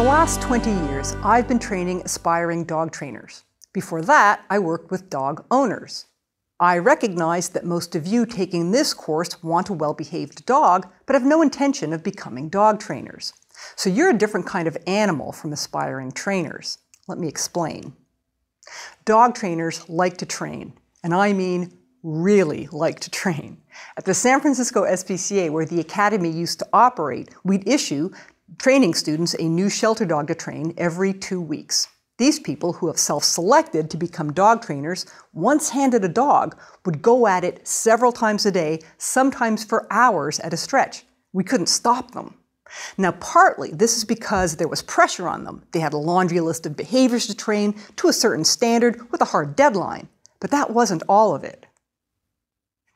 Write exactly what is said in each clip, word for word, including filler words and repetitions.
the last twenty years, I've been training aspiring dog trainers. Before that, I worked with dog owners. I recognize that most of you taking this course want a well-behaved dog, but have no intention of becoming dog trainers. So you're a different kind of animal from aspiring trainers. Let me explain. Dog trainers like to train, and I mean really like to train. At the San Francisco S P C A, where the academy used to operate, we'd issue training students a new shelter dog to train every two weeks. These people who have self-selected to become dog trainers, once handed a dog, would go at it several times a day, sometimes for hours at a stretch. We couldn't stop them. Now, partly this is because there was pressure on them. They had a laundry list of behaviors to train to a certain standard with a hard deadline, but that wasn't all of it.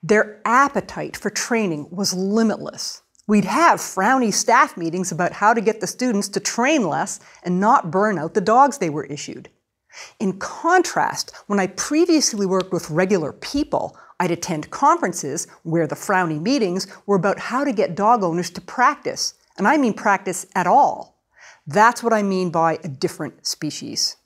Their appetite for training was limitless. We'd have frowny staff meetings about how to get the students to train less and not burn out the dogs they were issued. In contrast, when I previously worked with regular people, I'd attend conferences where the frowny meetings were about how to get dog owners to practice, and I mean practice at all. That's what I mean by a different species.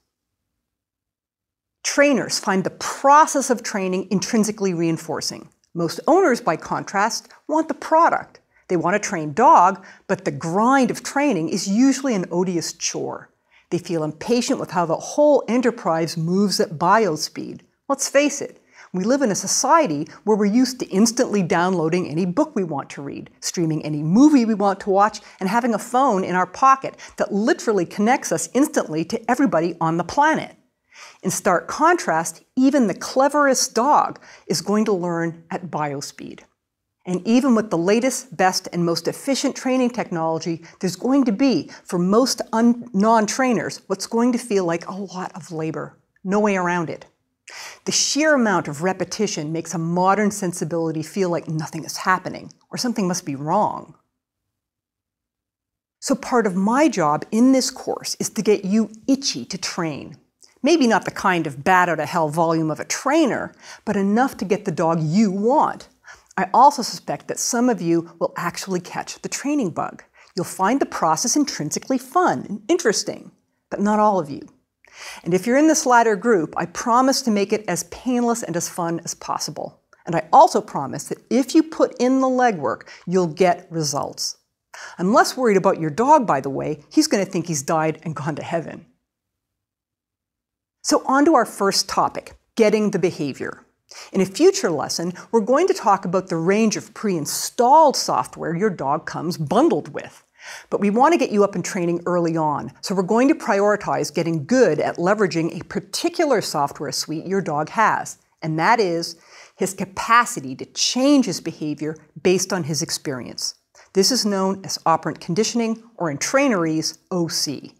Trainers find the process of training intrinsically reinforcing. Most owners, by contrast, want the product. They want a trained dog, but the grind of training is usually an odious chore. They feel impatient with how the whole enterprise moves at biospeed. Let's face it, we live in a society where we're used to instantly downloading any book we want to read, streaming any movie we want to watch, and having a phone in our pocket that literally connects us instantly to everybody on the planet. In stark contrast, even the cleverest dog is going to learn at biospeed. And even with the latest, best, and most efficient training technology, there's going to be, for most non-trainers, what's going to feel like a lot of labor. No way around it. The sheer amount of repetition makes a modern sensibility feel like nothing is happening, or something must be wrong. So part of my job in this course is to get you itchy to train. Maybe not the kind of bat-out-of-hell volume of a trainer, but enough to get the dog you want. I also suspect that some of you will actually catch the training bug. You'll find the process intrinsically fun and interesting, but not all of you. And if you're in this latter group, I promise to make it as painless and as fun as possible. And I also promise that if you put in the legwork, you'll get results. I'm less worried about your dog, by the way. He's going to think he's died and gone to heaven. So on to our first topic, getting the behavior. In a future lesson, we're going to talk about the range of pre-installed software your dog comes bundled with. But we want to get you up in training early on, so we're going to prioritize getting good at leveraging a particular software suite your dog has, and that is his capacity to change his behavior based on his experience. This is known as operant conditioning, or in traineries, O C.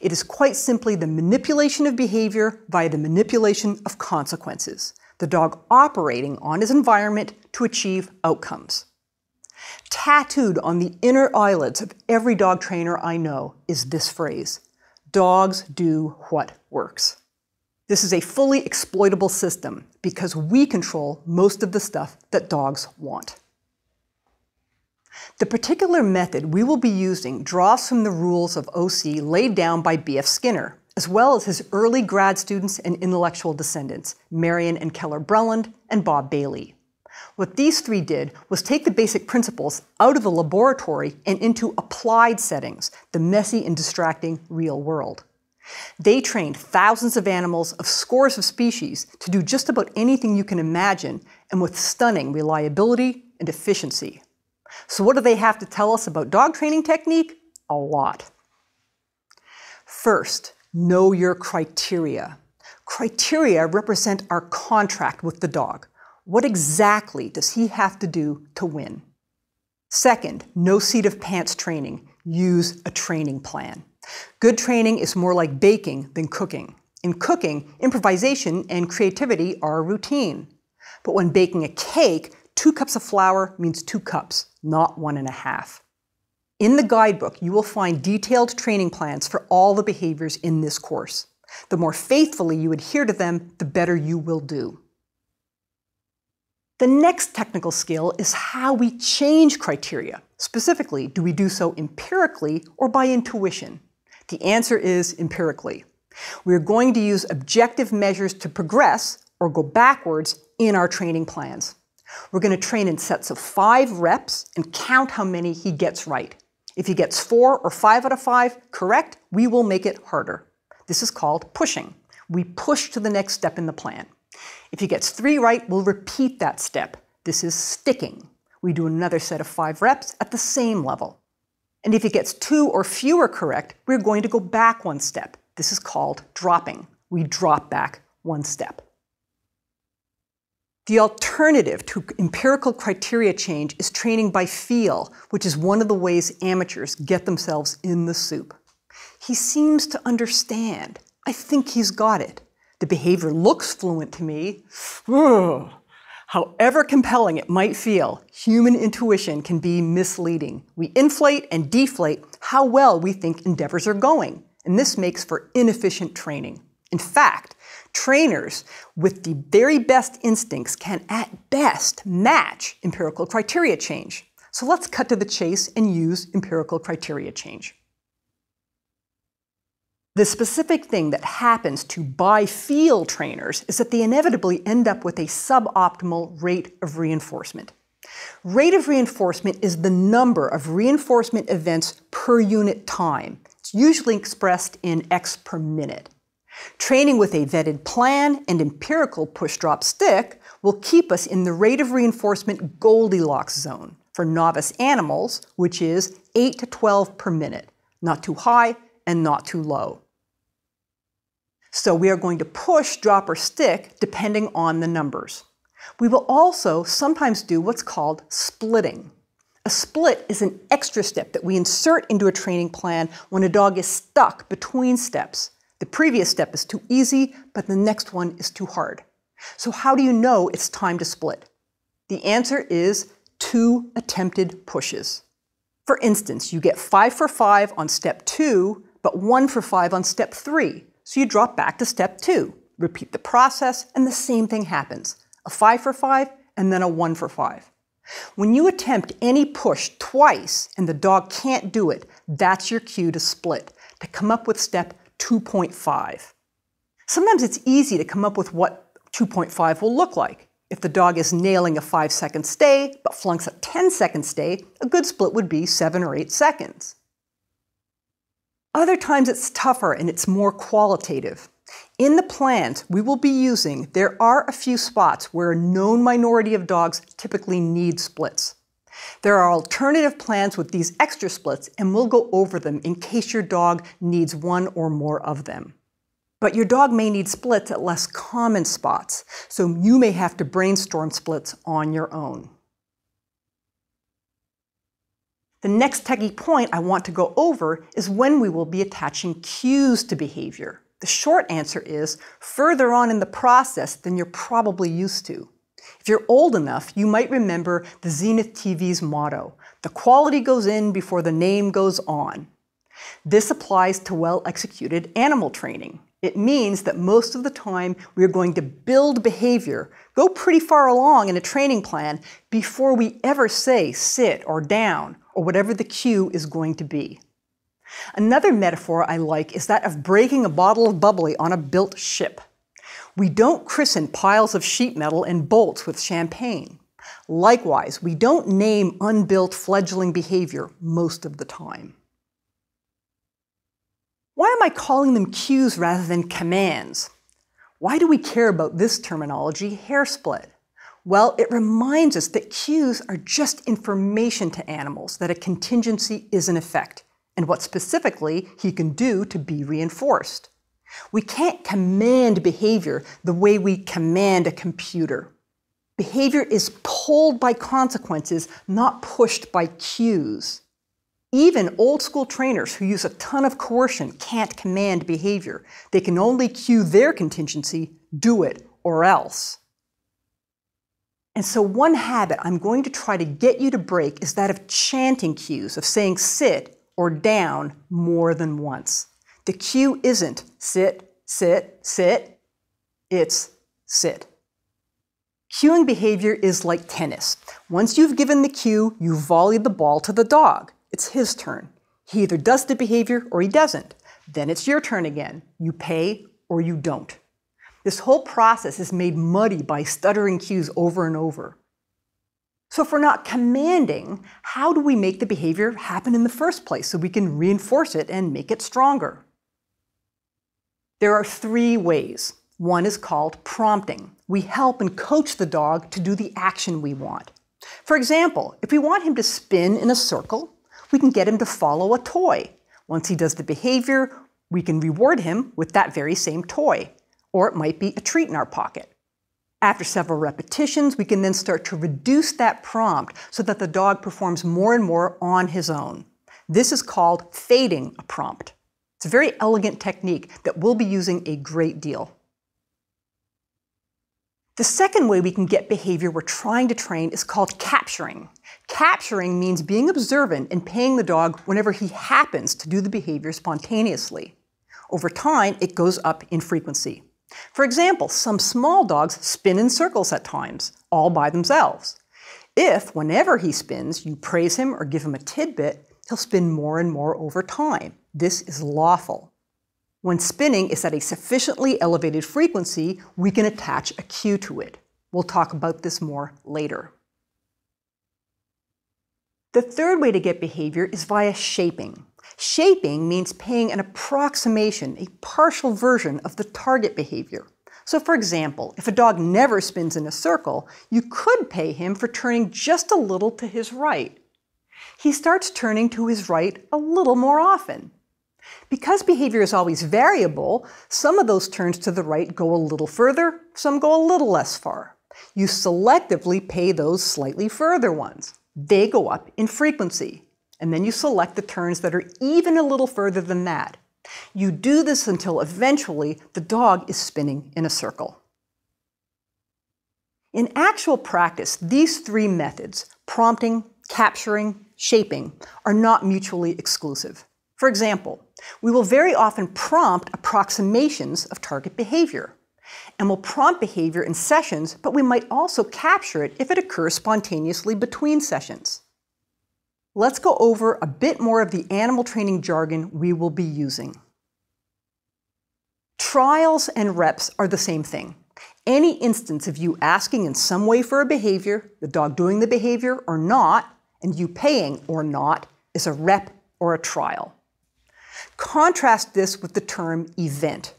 It is quite simply the manipulation of behavior via the manipulation of consequences. The dog operating on his environment to achieve outcomes. Tattooed on the inner eyelids of every dog trainer I know is this phrase, dogs do what works. This is a fully exploitable system because we control most of the stuff that dogs want. The particular method we will be using draws from the rules of O C laid down by B F Skinner, as well as his early grad students and intellectual descendants, Marion and Keller Breland and Bob Bailey. What these three did was take the basic principles out of the laboratory and into applied settings, the messy and distracting real world. They trained thousands of animals of scores of species to do just about anything you can imagine, and with stunning reliability and efficiency. So what do they have to tell us about dog training technique? A lot. First, know your criteria. Criteria represent our contract with the dog. What exactly does he have to do to win? Second, no seat of pants training. Use a training plan. Good training is more like baking than cooking. In cooking, improvisation and creativity are routine. But when baking a cake, two cups of flour means two cups, not one and a half. In the guidebook, you will find detailed training plans for all the behaviors in this course. The more faithfully you adhere to them, the better you will do. The next technical skill is how we change criteria. Specifically, do we do so empirically or by intuition? The answer is empirically. We are going to use objective measures to progress or go backwards in our training plans. We're going to train in sets of five reps and count how many he gets right. If he gets four or five out of five correct, we will make it harder. This is called pushing. We push to the next step in the plan. If he gets three right, we'll repeat that step. This is sticking. We do another set of five reps at the same level. And if he gets two or fewer correct, we're going to go back one step. This is called dropping. We drop back one step. The alternative to empirical criteria change is training by feel, which is one of the ways amateurs get themselves in the soup. He seems to understand. I think he's got it. The behavior looks fluent to me. Ugh. However compelling it might feel, human intuition can be misleading. We inflate and deflate how well we think endeavors are going, and this makes for inefficient training. In fact, trainers with the very best instincts can at best match empirical criteria change. So let's cut to the chase and use empirical criteria change. The specific thing that happens to by-feel trainers is that they inevitably end up with a suboptimal rate of reinforcement. Rate of reinforcement is the number of reinforcement events per unit time. It's usually expressed in X per minute. Training with a vetted plan and empirical push-drop-stick will keep us in the rate of reinforcement Goldilocks zone for novice animals, which is eight to twelve per minute, not too high and not too low. So we are going to push, drop, or stick depending on the numbers. We will also sometimes do what's called splitting. A split is an extra step that we insert into a training plan when a dog is stuck between steps. The previous step is too easy, but the next one is too hard. So how do you know it's time to split? The answer is two attempted pushes. For instance, you get five for five on step two, but one for five on step three. So you drop back to step two, repeat the process, and the same thing happens. A five for five, and then a one for five. When you attempt any push twice and the dog can't do it, that's your cue to split, to come up with step two point five. Sometimes it's easy to come up with what two point five will look like. If the dog is nailing a five second stay but flunks a ten second stay, a good split would be seven or eight seconds. Other times it's tougher and it's more qualitative. In the plans we will be using, there are a few spots where a known minority of dogs typically need splits. There are alternative plans with these extra splits, and we'll go over them in case your dog needs one or more of them. But your dog may need splits at less common spots, so you may have to brainstorm splits on your own. The next techie point I want to go over is when we will be attaching cues to behavior. The short answer is further on in the process than you're probably used to. If you're old enough, you might remember the Zenith T V's motto, "The quality goes in before the name goes on." This applies to well-executed animal training. It means that most of the time we are going to build behavior, go pretty far along in a training plan before we ever say sit or down or whatever the cue is going to be. Another metaphor I like is that of breaking a bottle of bubbly on a built ship. We don't christen piles of sheet metal and bolts with champagne. Likewise, we don't name unbuilt fledgling behavior most of the time. Why am I calling them cues rather than commands? Why do we care about this terminology, hair split? Well, it reminds us that cues are just information to animals, that a contingency is an effect, and what specifically he can do to be reinforced. We can't command behavior the way we command a computer. Behavior is pulled by consequences, not pushed by cues. Even old-school trainers who use a ton of coercion can't command behavior. They can only cue their contingency, do it, or else. And so one habit I'm going to try to get you to break is that of chanting cues, of saying sit or down more than once. The cue isn't sit, sit, sit, it's sit. Cueing behavior is like tennis. Once you've given the cue, you volley the ball to the dog. It's his turn. He either does the behavior or he doesn't. Then it's your turn again. You pay or you don't. This whole process is made muddy by stuttering cues over and over. So if we're not commanding, how do we make the behavior happen in the first place so we can reinforce it and make it stronger? There are three ways. One is called prompting. We help and coach the dog to do the action we want. For example, if we want him to spin in a circle, we can get him to follow a toy. Once he does the behavior, we can reward him with that very same toy, or it might be a treat in our pocket. After several repetitions, we can then start to reduce that prompt so that the dog performs more and more on his own. This is called fading a prompt. It's a very elegant technique that we'll be using a great deal. The second way we can get behavior we're trying to train is called capturing. Capturing means being observant and paying the dog whenever he happens to do the behavior spontaneously. Over time, it goes up in frequency. For example, some small dogs spin in circles at times, all by themselves. If, whenever he spins, you praise him or give him a tidbit, he'll spin more and more over time. This is lawful. When spinning is at a sufficiently elevated frequency, we can attach a cue to it. We'll talk about this more later. The third way to get behavior is via shaping. Shaping means paying an approximation, a partial version of the target behavior. So for example, if a dog never spins in a circle, you could pay him for turning just a little to his right. He starts turning to his right a little more often. Because behavior is always variable, some of those turns to the right go a little further, some go a little less far. You selectively pay those slightly further ones. They go up in frequency. And then you select the turns that are even a little further than that. You do this until eventually the dog is spinning in a circle. In actual practice, these three methods, prompting, capturing, shaping, are not mutually exclusive. For example, we will very often prompt approximations of target behavior. And we'll prompt behavior in sessions, but we might also capture it if it occurs spontaneously between sessions. Let's go over a bit more of the animal training jargon we will be using. Trials and reps are the same thing. Any instance of you asking in some way for a behavior, the dog doing the behavior or not, and you paying or not, is a rep or a trial. Contrast this with the term event.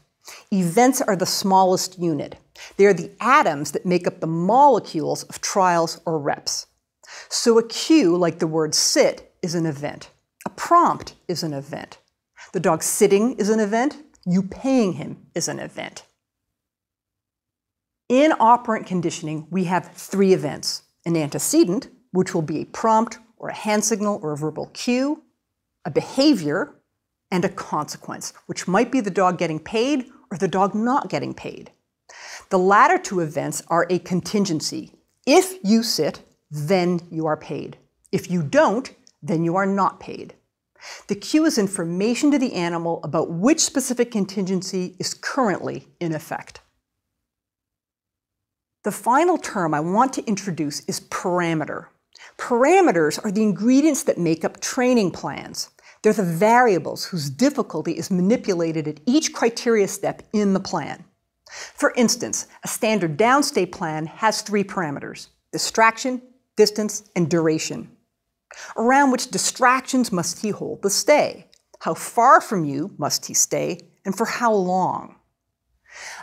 Events are the smallest unit. They are the atoms that make up the molecules of trials or reps. So a cue, like the word sit, is an event. A prompt is an event. The dog sitting is an event. You paying him is an event. In operant conditioning, we have three events. An antecedent, which will be a prompt or a hand signal or a verbal cue, a behavior, and a consequence, which might be the dog getting paid or the dog not getting paid. The latter two events are a contingency. If you sit, then you are paid. If you don't, then you are not paid. The cue is information to the animal about which specific contingency is currently in effect. The final term I want to introduce is parameter. Parameters are the ingredients that make up training plans. They're the variables whose difficulty is manipulated at each criteria step in the plan. For instance, a standard downstay plan has three parameters: distraction, distance, and duration. Around which distractions must he hold the stay? How far from you must he stay, and for how long?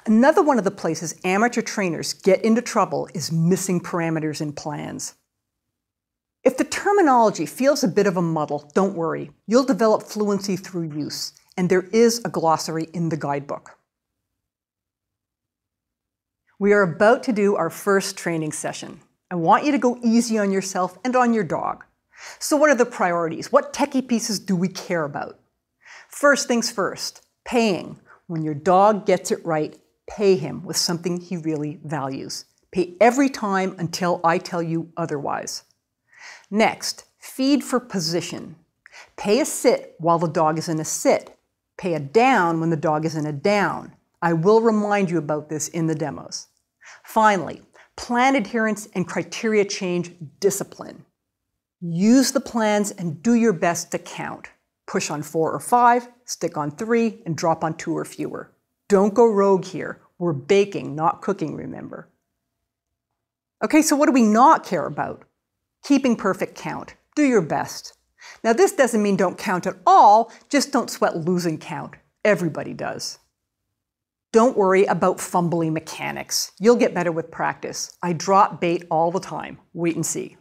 Another one of the places amateur trainers get into trouble is missing parameters in plans. If the terminology feels a bit of a muddle, don't worry. You'll develop fluency through use, and there is a glossary in the guidebook. We are about to do our first training session. I want you to go easy on yourself and on your dog. So what are the priorities? What techie pieces do we care about? First things first, paying. When your dog gets it right, pay him with something he really values. Pay every time until I tell you otherwise. Next, feed for position. Pay a sit while the dog is in a sit. Pay a down when the dog is in a down. I will remind you about this in the demos. Finally, plan adherence and criteria change discipline. Use the plans and do your best to count. Push on four or five, Stick on three and drop on two or fewer. Don't go rogue here. We're baking, not cooking, remember. Okay, so what do we not care about? Keeping perfect count. Do your best. Now this doesn't mean don't count at all, just don't sweat losing count. Everybody does. Don't worry about fumbling mechanics. You'll get better with practice. I drop bait all the time. Wait and see.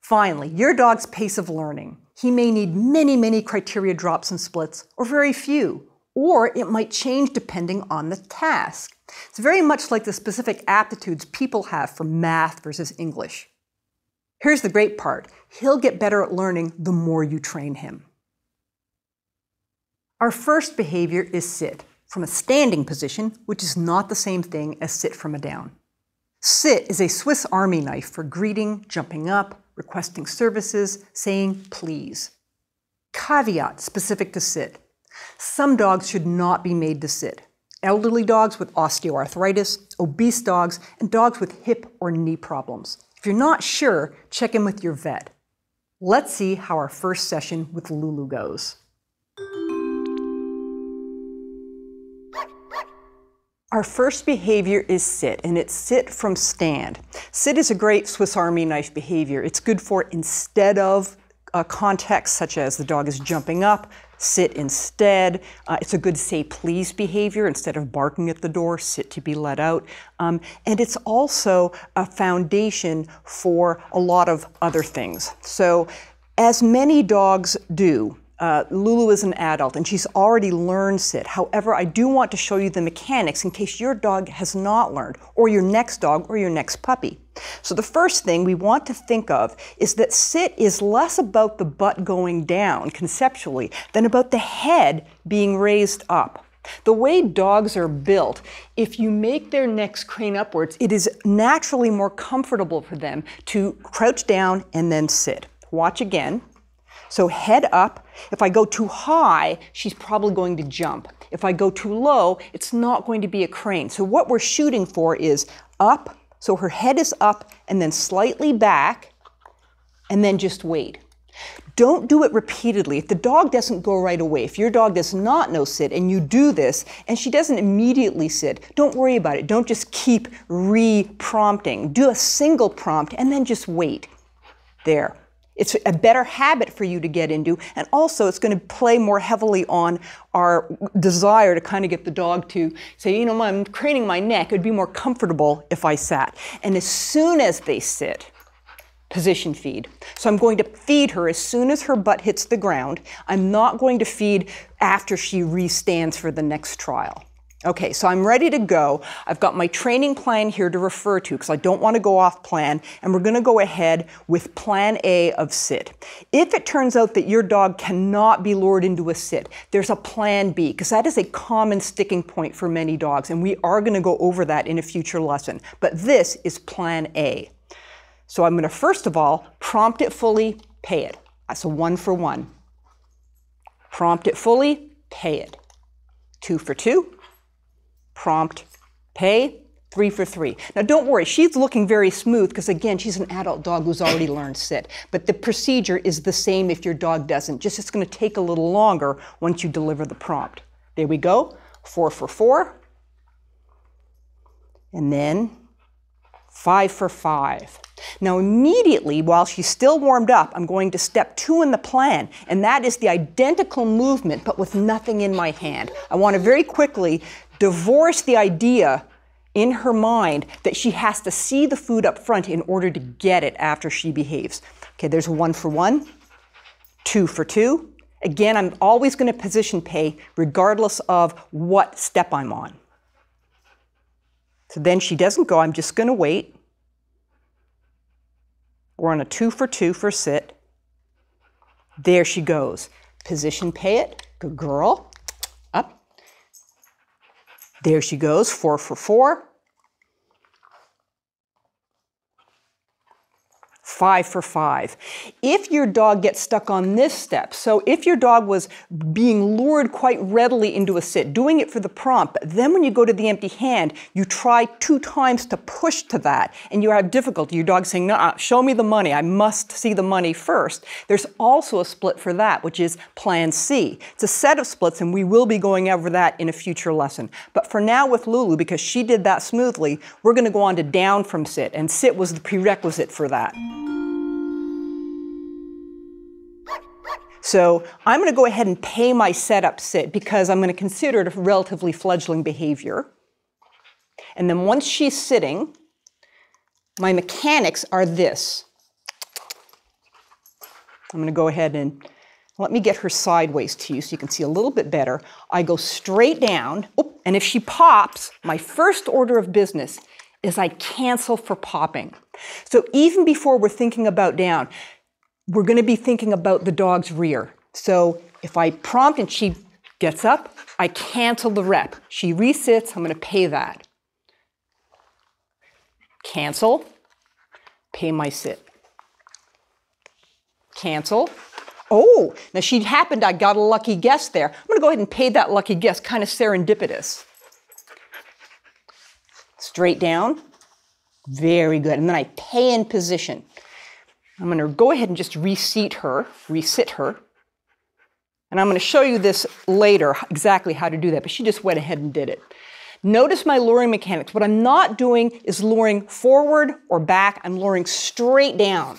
Finally, your dog's pace of learning. He may need many, many criteria drops and splits, or very few, or it might change depending on the task. It's very much like the specific aptitudes people have for math versus English. Here's the great part. He'll get better at learning the more you train him. Our first behavior is sit from a standing position, which is not the same thing as sit from a down. Sit is a Swiss Army knife for greeting, jumping up, requesting services, saying please. Caveat specific to sit. Some dogs should not be made to sit. Elderly dogs with osteoarthritis, obese dogs, and dogs with hip or knee problems. If you're not sure, check in with your vet. Let's see how our first session with Lulu goes. Our first behavior is sit, and it's sit from stand. Sit is a great Swiss Army knife behavior. It's good for instead of uh, contexts such as the dog is jumping up, sit instead. Uh, it's a good say please behavior. Instead of barking at the door, sit to be let out. Um, and it's also a foundation for a lot of other things. So as many dogs do, uh, Lulu is an adult and she's already learned sit. However, I do want to show you the mechanics in case your dog has not learned, or your next dog or your next puppy. So the first thing we want to think of is that sit is less about the butt going down conceptually than about the head being raised up. The way dogs are built, if you make their necks crane upwards, it is naturally more comfortable for them to crouch down and then sit. Watch again. So head up. If I go too high, she's probably going to jump. If I go too low, it's not going to be a crane. So what we're shooting for is up. So her head is up and then slightly back, and then just wait. Don't do it repeatedly. If the dog doesn't go right away, if your dog does not know sit and you do this and she doesn't immediately sit, don't worry about it. Don't just keep re-prompting. Do a single prompt and then just wait. There. It's a better habit for you to get into, and also it's going to play more heavily on our desire to kind of get the dog to say, you know, I'm craning my neck, it would be more comfortable if I sat. And as soon as they sit, position feed. So I'm going to feed her as soon as her butt hits the ground. I'm not going to feed after she re-stands for the next trial. Okay, so I'm ready to go. I've got my training plan here to refer to because I don't want to go off plan, and we're going to go ahead with plan A of sit. If it turns out that your dog cannot be lured into a sit, there's a plan B, because that is a common sticking point for many dogs, and we are going to go over that in a future lesson. But this is plan A. So I'm going to first of all prompt it fully, pay it. That's a one for one. Prompt it fully, pay it. Two for two. Prompt, pay, three for three. Now don't worry, she's looking very smooth because again, she's an adult dog who's already learned sit. But the procedure is the same if your dog doesn't, just it's going to take a little longer once you deliver the prompt. There we go, four for four. And then five for five. Now immediately, while she's still warmed up, I'm going to step two in the plan, and that is the identical movement but with nothing in my hand. I want to very quickly divorce the idea in her mind that she has to see the food up front in order to get it after she behaves. Okay, there's a one for one, two for two. Again, I'm always going to position pay regardless of what step I'm on. So then she doesn't go, I'm just going to wait. We're on a two for two for sit. There she goes. Position pay it, good girl. There she goes, four for four. five for five. If your dog gets stuck on this step, so if your dog was being lured quite readily into a sit, doing it for the prompt, then when you go to the empty hand, you try two times to push to that, and you have difficulty. Your dog's saying, no, show me the money. I must see the money first. There's also a split for that, which is plan C. It's a set of splits, and we will be going over that in a future lesson. But for now with Lulu, because she did that smoothly, we're going to go on to down from sit, and sit was the prerequisite for that. So I'm going to go ahead and pay my setup sit because I'm going to consider it a relatively fledgling behavior. And then once she's sitting, my mechanics are this. I'm going to go ahead and let me get her sideways to you so you can see a little bit better. I go straight down, and if she pops, my first order of business is I cancel for popping. So even before we're thinking about down, we're going to be thinking about the dog's rear. So if I prompt and she gets up, I cancel the rep. She resits, I'm going to pay that. Cancel, pay my sit. Cancel. Oh, now she happened, I got a lucky guess there. I'm going to go ahead and pay that lucky guess, kind of serendipitous. Straight down. Very good. And then I pay in position. I'm going to go ahead and just reseat her, resit her. And I'm going to show you this later, exactly how to do that, but she just went ahead and did it. Notice my luring mechanics. What I'm not doing is luring forward or back. I'm luring straight down,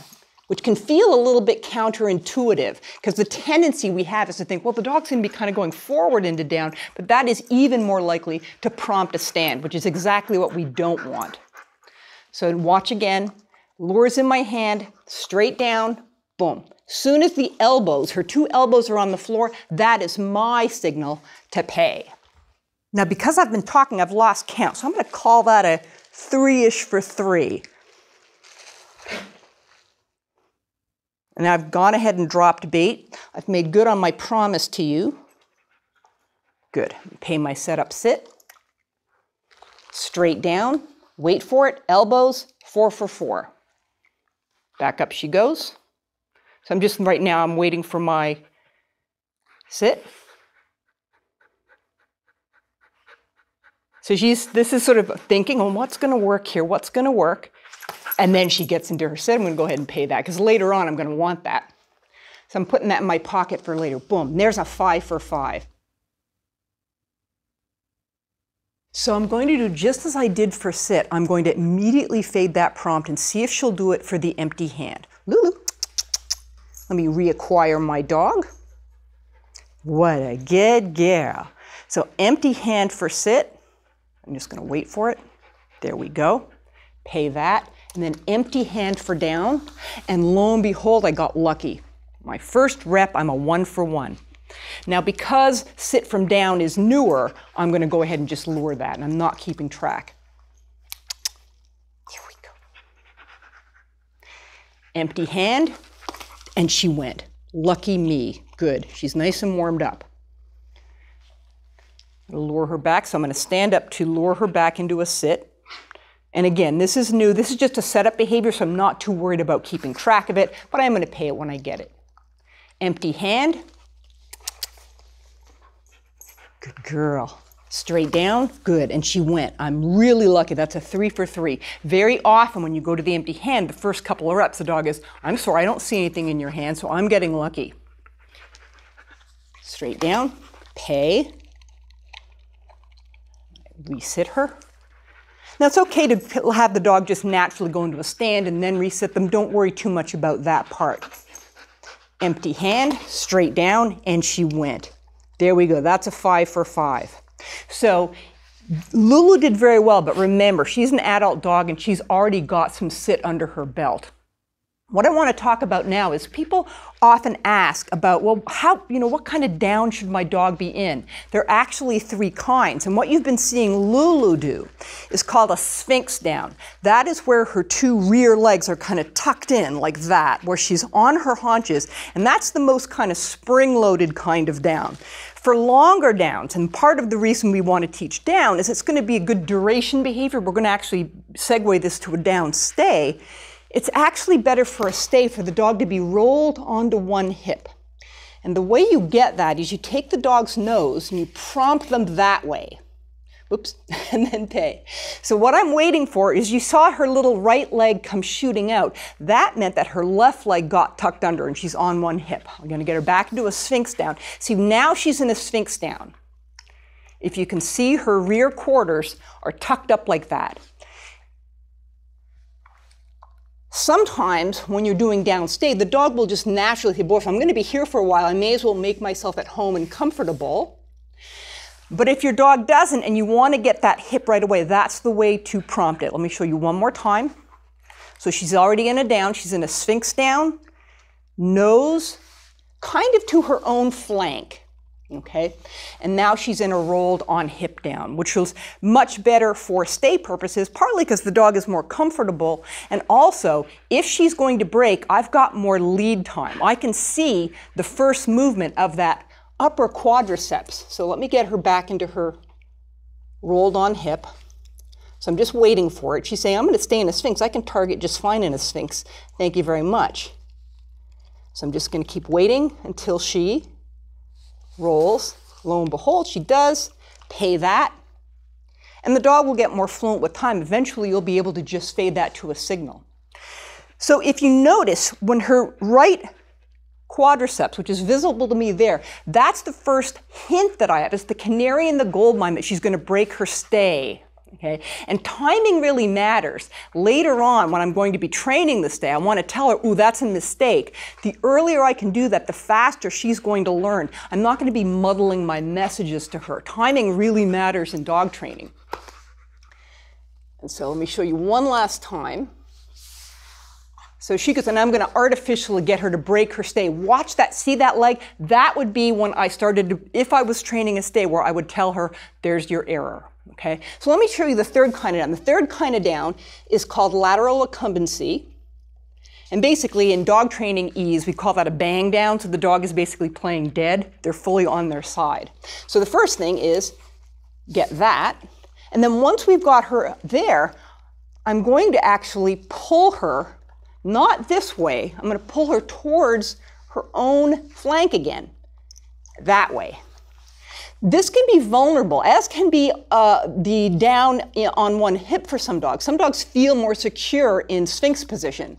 which can feel a little bit counterintuitive because the tendency we have is to think, well, the dog's going to be kind of going forward into down, but that is even more likely to prompt a stand, which is exactly what we don't want. So watch again, lure's in my hand, straight down, boom. Soon as the elbows, her two elbows are on the floor, that is my signal to pay. Now, because I've been talking, I've lost count, so I'm going to call that a three-ish for three. And I've gone ahead and dropped bait. I've made good on my promise to you. Good. Pay my setup sit. Straight down. Wait for it. Elbows. Four for four. Back up she goes. So I'm just right now I'm waiting for my sit. So she's this is sort of thinking, well, what's going to work here? What's going to work? And then she gets into her set. I'm going to go ahead and pay that because later on I'm going to want that. So I'm putting that in my pocket for later. Boom, there's a five for five. So I'm going to do just as I did for sit. I'm going to immediately fade that prompt and see if she'll do it for the empty hand. Lulu, let me reacquire my dog. What a good girl. So empty hand for sit. I'm just going to wait for it. There we go. Pay that. And then empty hand for down, and lo and behold, I got lucky. My first rep, I'm a one for one. Now because sit from down is newer, I'm going to go ahead and just lure that, and I'm not keeping track. Here we go. Empty hand, and she went. Lucky me. Good. She's nice and warmed up. I'll lure her back, so I'm going to stand up to lure her back into a sit. And again, this is new. This is just a setup behavior, so I'm not too worried about keeping track of it, but I am going to pay it when I get it. Empty hand. Good girl. Straight down. Good. And she went. I'm really lucky. That's a three for three. Very often when you go to the empty hand, the first couple of reps, the dog is, I'm sorry, I don't see anything in your hand, so I'm getting lucky. Straight down. Pay. Resit her. Now, it's okay to have the dog just naturally go into a stand and then resit them. Don't worry too much about that part. Empty hand, straight down, and she went. There we go. That's a five for five. So Lulu did very well, but remember, she's an adult dog and she's already got some sit under her belt. What I want to talk about now is people often ask about, well, how, you know, what kind of down should my dog be in? There are actually three kinds. And what you've been seeing Lulu do is called a sphinx down. That is where her two rear legs are kind of tucked in like that, where she's on her haunches. And that's the most kind of spring-loaded kind of down. For longer downs, and part of the reason we want to teach down is it's going to be a good duration behavior. We're going to actually segue this to a down stay. It's actually better for a stay for the dog to be rolled onto one hip. And the way you get that is you take the dog's nose and you prompt them that way. Oops, and then pay. So what I'm waiting for is, you saw her little right leg come shooting out. That meant that her left leg got tucked under and she's on one hip. I'm going to get her back into a sphinx down. See, now she's in a sphinx down. If you can see, her rear quarters are tucked up like that. Sometimes when you're doing downstay, the dog will just naturally say, boy, if I'm going to be here for a while, I may as well make myself at home and comfortable. But if your dog doesn't and you want to get that hip right away, that's the way to prompt it. Let me show you one more time. So she's already in a down. She's in a sphinx down, nose kind of to her own flank. Okay, and now she's in a rolled on hip down, which is much better for stay purposes, partly because the dog is more comfortable. And also, if she's going to break, I've got more lead time. I can see the first movement of that upper quadriceps. So let me get her back into her rolled on hip. So I'm just waiting for it. She's saying, I'm going to stay in a sphinx. I can target just fine in a sphinx. Thank you very much. So I'm just going to keep waiting until she rolls. Lo and behold, she does. Pay that. And the dog will get more fluent with time. Eventually, you'll be able to just fade that to a signal. So if you notice, when her right quadriceps, which is visible to me there, that's the first hint that I have. It's the canary in the gold mine that she's going to break her stay. Okay? And timing really matters. Later on, when I'm going to be training this day, I want to tell her, ooh, that's a mistake. The earlier I can do that, the faster she's going to learn. I'm not going to be muddling my messages to her. Timing really matters in dog training. And so let me show you one last time. So she goes, and I'm going to artificially get her to break her stay. Watch that, see that leg? That would be when I started to, if I was training a stay, where I would tell her, there's your error. Okay, so let me show you the third kind of down. The third kind of down is called lateral accumbency. And basically, in dog training ease, we call that a bang down. So the dog is basically playing dead. They're fully on their side. So the first thing is get that. And then once we've got her there, I'm going to actually pull her, not this way. I'm going to pull her towards her own flank again, that way. This can be vulnerable, as can be uh, the down on one hip for some dogs. Some dogs feel more secure in sphinx position.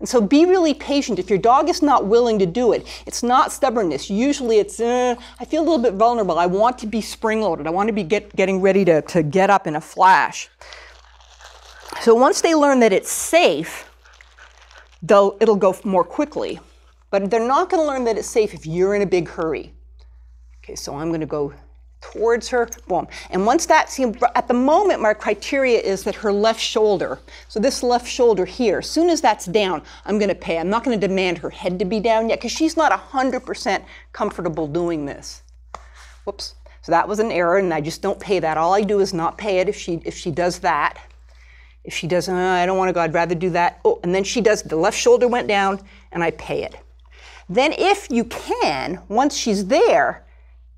And so be really patient. If your dog is not willing to do it, it's not stubbornness. Usually it's, uh, I feel a little bit vulnerable. I want to be spring-loaded. I want to be get, getting ready to, to get up in a flash. So once they learn that it's safe, though, it'll go more quickly. But they're not going to learn that it's safe if you're in a big hurry. Okay, so I'm going to go towards her, boom. And once that's, at the moment, my criteria is that her left shoulder, so this left shoulder here, as soon as that's down, I'm going to pay. I'm not going to demand her head to be down yet, because she's not one hundred percent comfortable doing this. Whoops. So that was an error, and I just don't pay that. All I do is not pay it if she, if she does that. If she does, oh, I don't want to go, I'd rather do that. Oh, and then she does, the left shoulder went down, and I pay it. Then if you can, once she's there,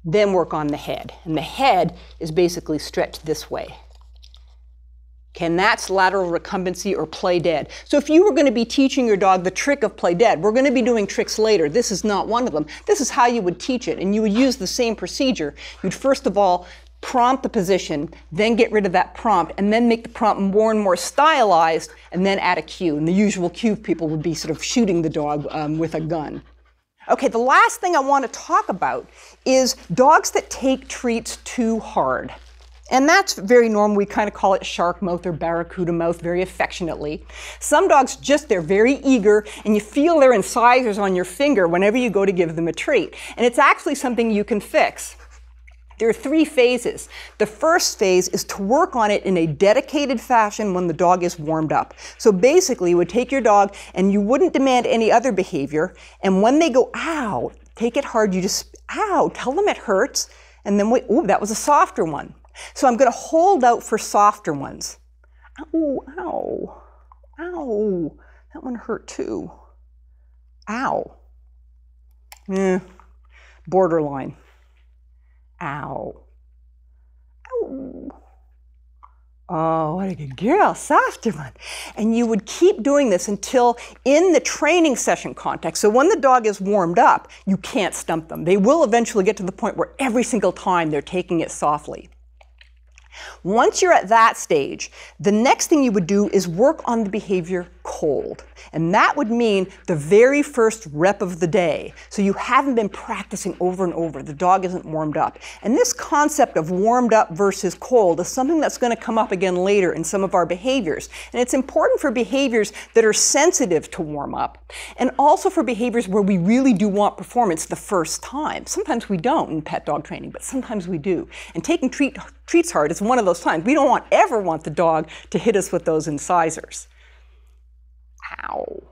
then work on the head. And the head is basically stretched this way. Okay, and that's lateral recumbency or play dead. So if you were going to be teaching your dog the trick of play dead, we're going to be doing tricks later. This is not one of them. This is how you would teach it. And you would use the same procedure. You'd first of all prompt the position, then get rid of that prompt, and then make the prompt more and more stylized, and then add a cue. And the usual cue people would be sort of shooting the dog um, with a gun. Okay, the last thing I want to talk about is dogs that take treats too hard. And that's very normal. We kind of call it shark mouth or barracuda mouth very affectionately. Some dogs just, they're very eager, and you feel their incisors on your finger whenever you go to give them a treat. And it's actually something you can fix. There are three phases. The first phase is to work on it in a dedicated fashion when the dog is warmed up. So basically, you would take your dog and you wouldn't demand any other behavior. And when they go, ow, take it hard, you just, ow, tell them it hurts. And then, wait, ooh, that was a softer one. So I'm going to hold out for softer ones. Ow, ow, ow, that one hurt too. Ow. Eh, borderline. Ow. Ow. Oh, what a good girl, softer one. And you would keep doing this until in the training session context. So when the dog is warmed up, you can't stump them. They will eventually get to the point where every single time they're taking it softly. Once you're at that stage, the next thing you would do is work on the behavior cold. And that would mean the very first rep of the day. So you haven't been practicing over and over. The dog isn't warmed up. And this concept of warmed up versus cold is something that's going to come up again later in some of our behaviors. And it's important for behaviors that are sensitive to warm up. And also for behaviors where we really do want performance the first time. Sometimes we don't in pet dog training, but sometimes we do. And taking treat, treats hard is one of those times. We don't want, ever want the dog to hit us with those incisors. Ow.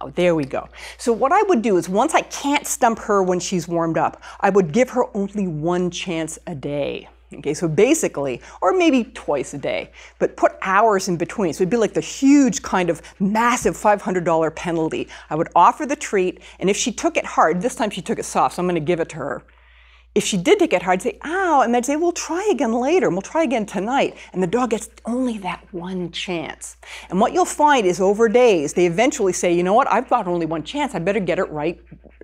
Ow. There we go. So what I would do is once I can't stump her when she's warmed up, I would give her only one chance a day. Okay, so basically, or maybe twice a day, but put hours in between. So it'd be like the huge kind of massive five hundred dollar penalty. I would offer the treat, and if she took it hard, this time she took it soft, so I'm going to give it to her. If she did take it hard, I'd say, ow, and they'd say, we'll try again later, and we'll try again tonight. And the dog gets only that one chance. And what you'll find is over days, they eventually say, you know what, I've got only one chance, I better get it right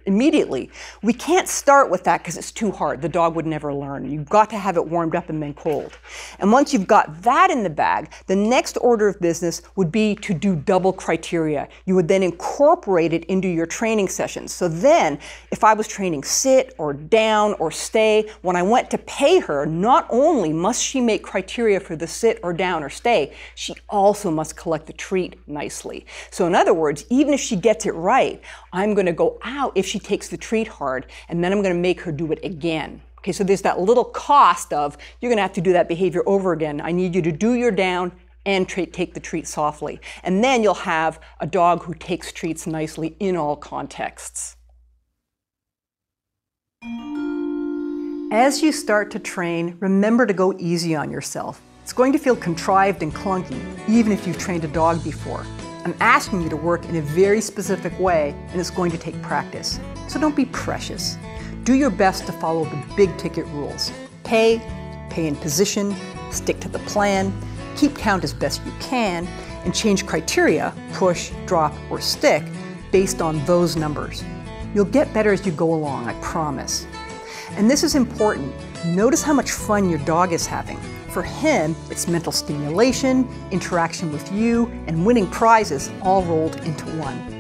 immediately. We can't start with that because it's too hard. The dog would never learn. You've got to have it warmed up and then cold. And once you've got that in the bag, the next order of business would be to do double criteria. You would then incorporate it into your training sessions. So then, if I was training sit or down or stay, when I went to pay her, not only must she make criteria for the sit or down or stay, she also must collect the treat nicely. So in other words, even if she gets it right, I'm going to go out if she She takes the treat hard, and then I'm going to make her do it again. Okay, so there's that little cost of you're going to have to do that behavior over again. I need you to do your down and take the treat softly. And then you'll have a dog who takes treats nicely in all contexts. As you start to train, remember to go easy on yourself. It's going to feel contrived and clunky, even if you've trained a dog before. I'm asking you to work in a very specific way, and it's going to take practice. So don't be precious. Do your best to follow the big ticket rules. Pay, pay in position, stick to the plan, keep count as best you can, and change criteria, push, drop, or stick, based on those numbers. You'll get better as you go along, I promise. And this is important. Notice how much fun your dog is having. For him, it's mental stimulation, interaction with you, and winning prizes all rolled into one.